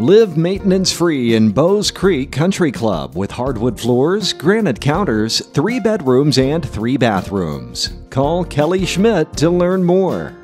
Live maintenance-free in Bowes Creek Country Club with hardwood floors, granite counters, 3 bedrooms, and 3 bathrooms. Call Kelly Schmidt to learn more.